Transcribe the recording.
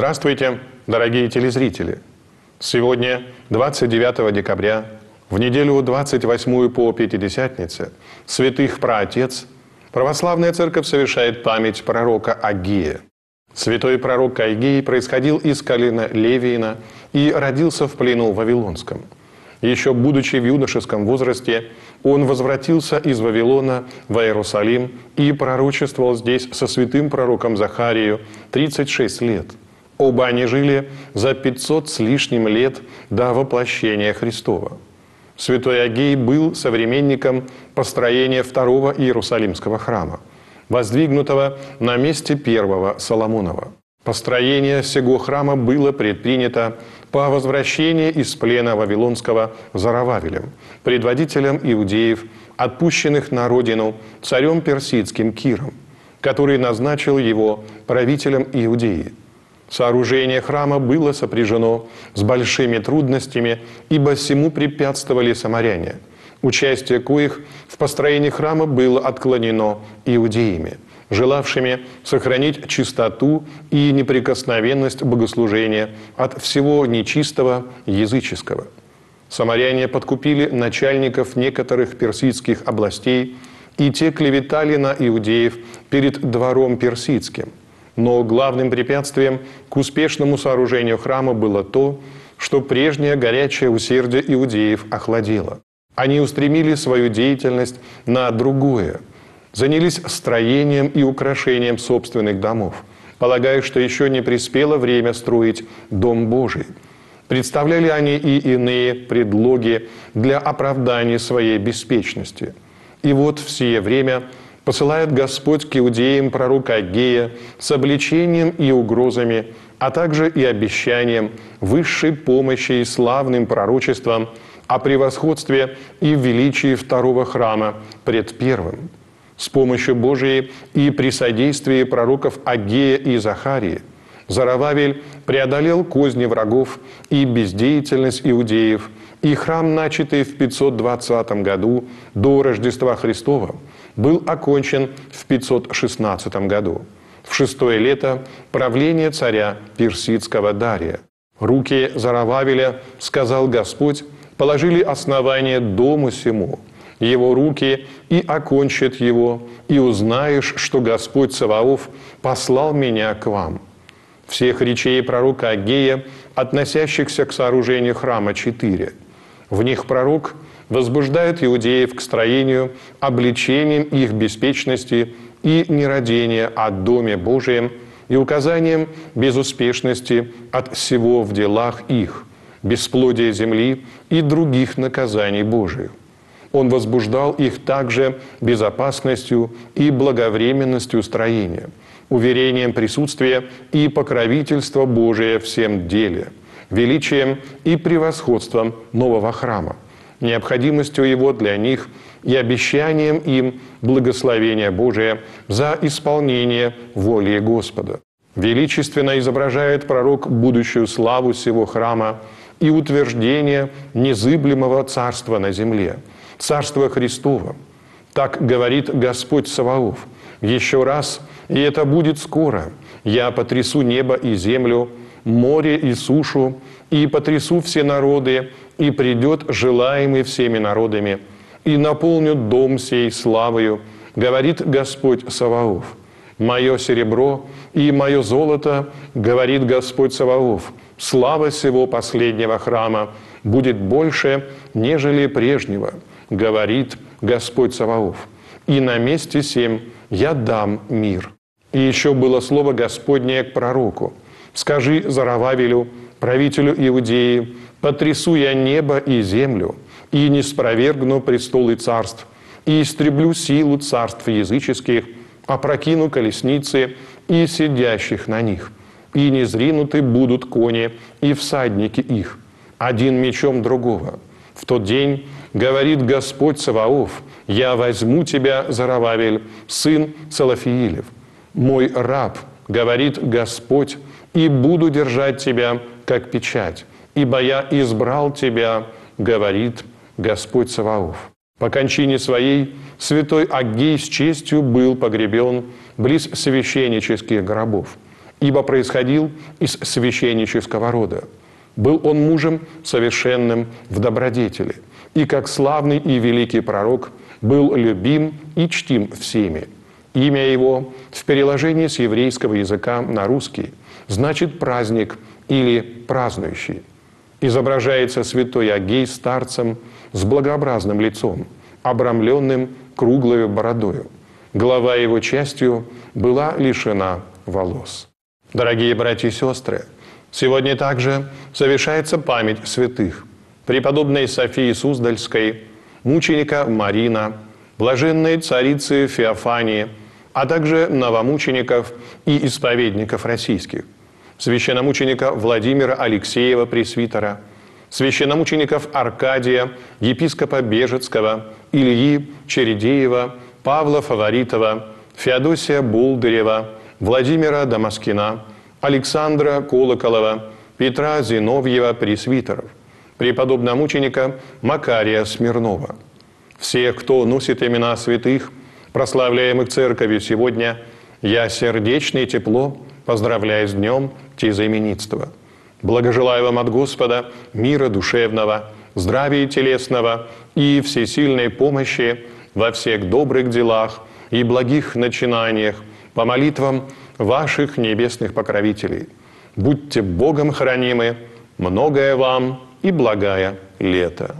Здравствуйте, дорогие телезрители! Сегодня, 29 декабря, в неделю 28 по Пятидесятнице, святых праотец, православная церковь совершает память пророка Агея. Святой пророк Агей происходил из Калина Левиена и родился в плену Вавилонском. Еще будучи в юношеском возрасте, он возвратился из Вавилона в Иерусалим и пророчествовал здесь со святым пророком Захарию 36 лет. Оба они жили за 500 с лишним лет до воплощения Христова. Святой Агей был современником построения второго Иерусалимского храма, воздвигнутого на месте первого Соломонова. Построение сего храма было предпринято по возвращении из плена Вавилонского Зоровавелем, предводителем иудеев, отпущенных на родину царем персидским Киром, который назначил его правителем Иудеи. Сооружение храма было сопряжено с большими трудностями, ибо сему препятствовали самаряне, участие коих в построении храма было отклонено иудеями, желавшими сохранить чистоту и неприкосновенность богослужения от всего нечистого языческого. Самаряне подкупили начальников некоторых персидских областей, и те клеветали на иудеев перед двором персидским. Но главным препятствием к успешному сооружению храма было то, что прежнее горячее усердие иудеев охладело. Они устремили свою деятельность на другое, занялись строением и украшением собственных домов, полагая, что еще не приспело время строить Дом Божий. Представляли они и иные предлоги для оправдания своей беспечности. И вот в сие время посылает Господь к иудеям пророка Агея с обличением и угрозами, а также и обещанием высшей помощи и славным пророчеством о превосходстве и величии второго храма пред первым. С помощью Божией и при содействии пророков Агея и Захарии Зоровавель преодолел козни врагов и бездеятельность иудеев, и храм, начатый в 520 году до Рождества Христова, был окончен в 516 году, в шестое лето правления царя персидского Дария. «Руки Зоровавеля, — сказал Господь, — положили основание дому сему, его руки и окончит его, и узнаешь, что Господь Саваоф послал меня к вам». Всех речей пророка Агея, относящихся к сооружению храма, 4. В них пророк возбуждает иудеев к строению, обличением их беспечности и нерадения о Доме Божием и указанием безуспешности от всего в делах их, бесплодия земли и других наказаний Божиих. Он возбуждал их также безопасностью и благовременностью строения, уверением присутствия и покровительства Божия всем деле, величием и превосходством нового храма, необходимостью его для них и обещанием им благословения Божия за исполнение воли Господа. Величественно изображает пророк будущую славу сего храма и утверждение незыблемого царства на земле, Царство Христово. Так говорит Господь Саваоф: «Еще раз, и это будет скоро, я потрясу небо и землю, море и сушу, и потрясу все народы, и придет желаемый всеми народами, и наполню дом сей славою, говорит Господь Саваоф. Мое серебро и мое золото, говорит Господь Саваоф, слава сего последнего храма будет больше, нежели прежнего, говорит Господь Саваоф, и на месте сем я дам мир». И еще было слово Господнее к пророку: «Скажи Зоровавелю, правителю Иудеи, потрясу я небо и землю, и не спровергну престолы царств, и истреблю силу царств языческих, опрокину колесницы и сидящих на них, и незринуты будут кони и всадники их, один мечом другого. В тот день, говорит Господь Саваоф, я возьму тебя, Зоровавель, сын Салафиилев, мой раб, говорит Господь, и буду держать тебя, как печать, ибо я избрал тебя, говорит Господь Саваоф». По кончине своей святой Агей с честью был погребен близ священнических гробов, ибо происходил из священнического рода. Был он мужем совершенным в добродетели, и как славный и великий пророк был любим и чтим всеми. Имя его в переложении с еврейского языка на русский значит «праздник» или «празднующий». Изображается святой Агей старцем с благообразным лицом, обрамленным круглою бородою. Голова его частью была лишена волос. Дорогие братья и сестры, сегодня также совершается память святых преподобной Софии Суздальской, мученика Марина, блаженной царицы Феофании, а также новомучеников и исповедников российских, священномученика Владимира Алексеева, пресвитера, священномучеников Аркадия, епископа Бежицкого, Ильи Чередеева, Павла Фаворитова, Феодосия Булдырева, Владимира Дамаскина, Александра Колоколова, Петра Зиновьева, пресвитеров, преподобномученика Макария Смирнова. Всех, кто носит имена святых, прославляемых Церковью сегодня, я сердечно и тепло поздравляю с днем тезаименитства. Благожелаю вам от Господа мира душевного, здравия телесного и всесильной помощи во всех добрых делах и благих начинаниях по молитвам ваших небесных покровителей. Будьте Богом хранимы, многое вам и благая лето.